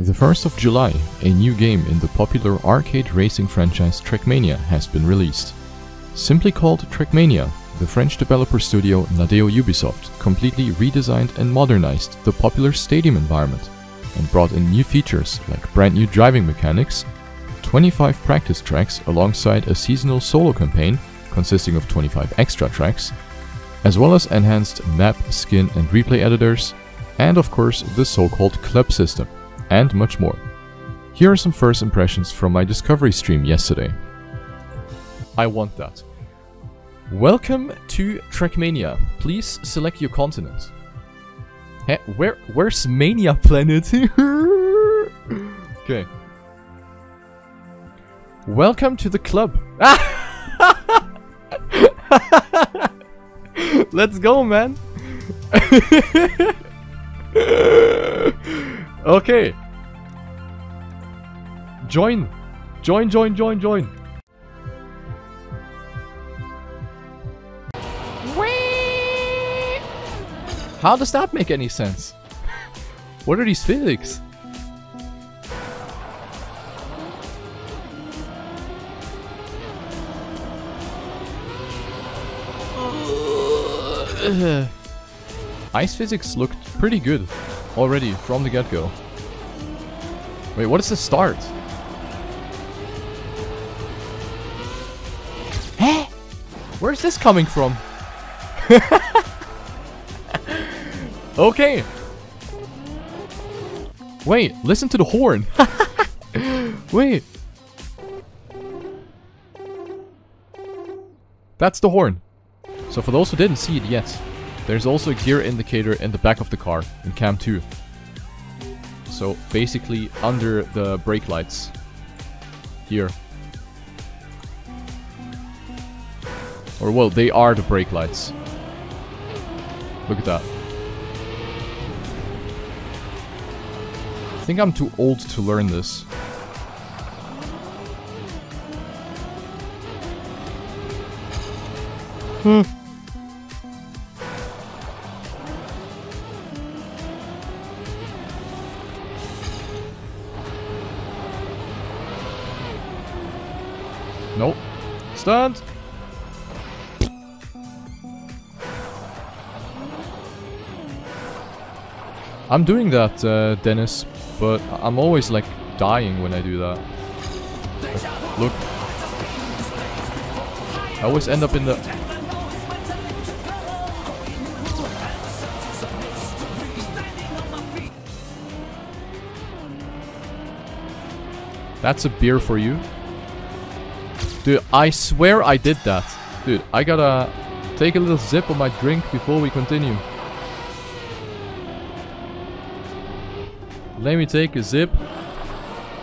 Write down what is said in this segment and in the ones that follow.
The 1st of July, a new game in the popular arcade racing franchise Trackmania has been released. Simply called Trackmania, the French developer studio Nadeo Ubisoft completely redesigned and modernized the popular stadium environment and brought in new features like brand new driving mechanics, 25 practice tracks alongside a seasonal solo campaign consisting of 25 extra tracks, as well as enhanced map, skin and replay editors, and of course the so-called club system, and much more. Here are some first impressions from my discovery stream yesterday. I want that. Welcome to Trackmania. Please select your continent. Hey, where's Mania Planet? Okay. Welcome to the club. Let's go, man. Okay. Join. Join. Whee! How does that make any sense? What are these physics? Ice physics looked pretty good already from the get-go. Wait, what is the start? Huh? Where's this coming from? Okay. Wait, listen to the horn. Wait. That's the horn. So for those who didn't see it yet, there's also a gear indicator in the back of the car in cam 2. So basically under the brake lights here. Or well, they are the brake lights. Look at that. I think I'm too old to learn this. Nope. Stunt. I'm doing that, Dennis, but I'm always like dying when I do that. Look. I always end up in the... That's a beer for you. Dude, I swear I did that. Dude, I gotta take a little sip of my drink before we continue. Let me take a sip.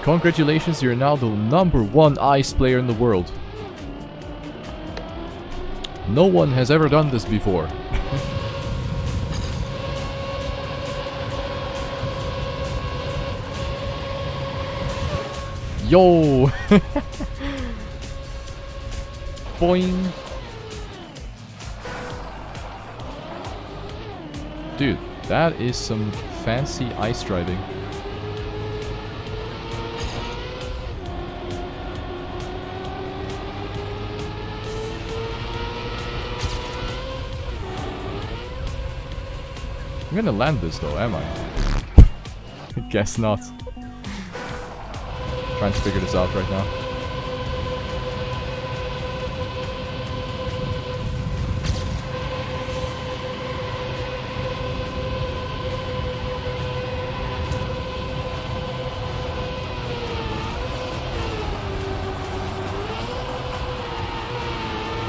Congratulations, you're now the #1 ice player in the world. No one has ever done this before. Yo! Boing. Dude, that is some fancy ice driving. I'm gonna land this though, am I? Guess not. Trying to figure this out right now.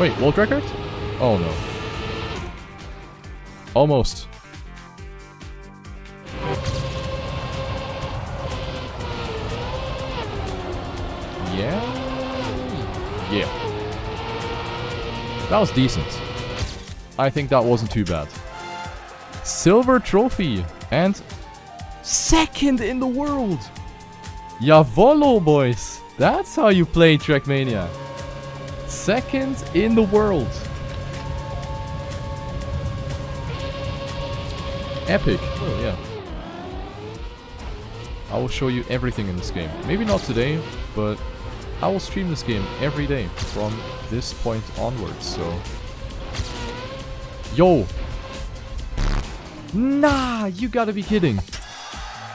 Wait, world record? Oh no. Almost. Yeah. Yeah. That was decent. I think that wasn't too bad. Silver trophy and 2nd in the world. Yavolo, boys. That's how you play Trackmania. 2nd in the world. Epic. Oh yeah. I will show you everything in this game. Maybe not today, but I will stream this game every day from this point onwards, so... Yo! Nah, you gotta be kidding!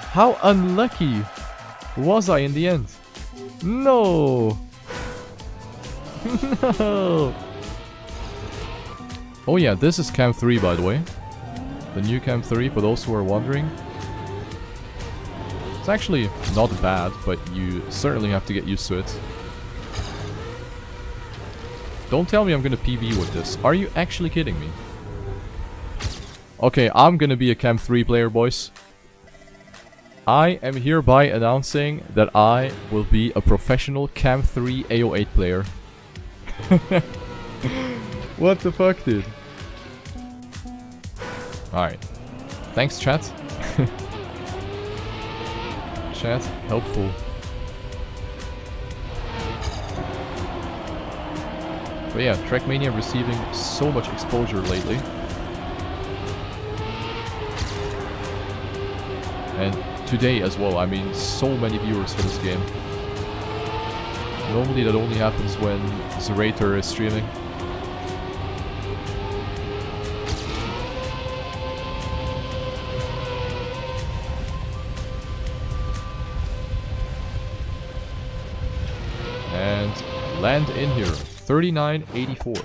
How unlucky was I in the end? No! No! Oh yeah, this is Camp 3, by the way. The new Camp 3, for those who are wondering. It's actually not bad, but you certainly have to get used to it. Don't tell me I'm gonna PvE with this. Are you actually kidding me? Okay, I'm gonna be a Camp 3 player, boys. I am hereby announcing that I will be a professional Camp 3 AO8 player. What the fuck, dude? Alright. Thanks, chat. Chat, helpful. But yeah, Trackmania receiving so much exposure lately. And today as well, I mean, so many viewers for this game. Normally that only happens when Zerator is streaming. And land in here, 3984.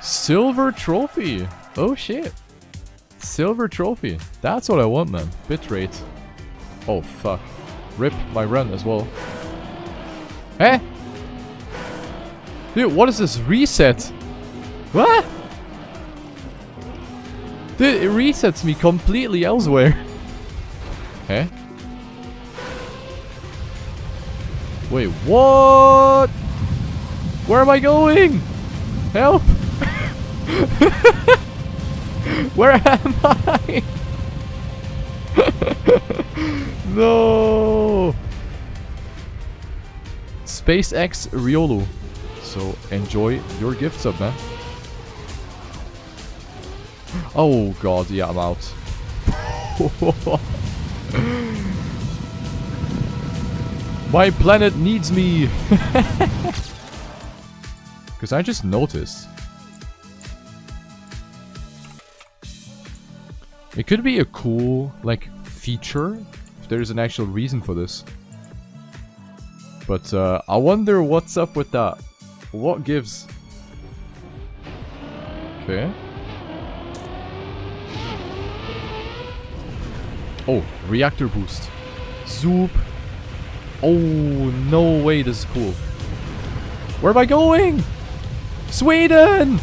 Silver trophy! Oh shit! Silver trophy, that's what I want, man. Bitrate. Oh fuck. Rip my run as well. Eh? Dude, what is this reset? What? Dude, it resets me completely elsewhere. Eh? Wait, what? Where am I going? Help! Where am I? No! SpaceX Riolu. So enjoy your gift sub, man. Oh god, yeah, I'm out. My planet needs me! Because I just noticed. It could be a cool, like, feature, if there's an actual reason for this. But I wonder what's up with that. What gives? Okay. Oh, reactor boost. Zoop. Oh, no way, this is cool. Where am I going? Sweden!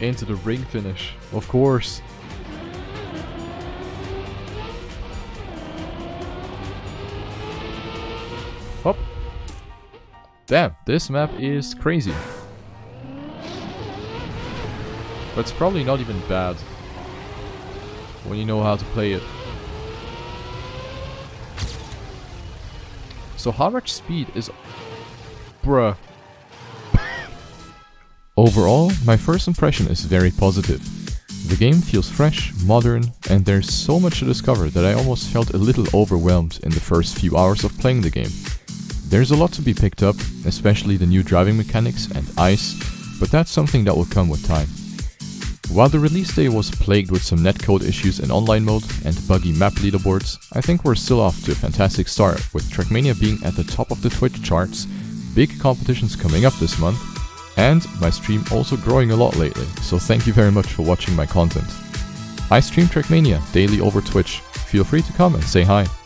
Into the ring finish, of course. Hop. Damn, this map is crazy. But it's probably not even bad when you know how to play it. So how much speed is... Bruh. Overall, my first impression is very positive. The game feels fresh, modern, and there's so much to discover that I almost felt a little overwhelmed in the first few hours of playing the game. There's a lot to be picked up, especially the new driving mechanics and ice, but that's something that will come with time. While the release day was plagued with some netcode issues in online mode and buggy map leaderboards, I think we're still off to a fantastic start, with Trackmania being at the top of the Twitch charts, big competitions coming up this month, and my stream also growing a lot lately, so thank you very much for watching my content. I stream Trackmania daily over Twitch, feel free to come and say hi.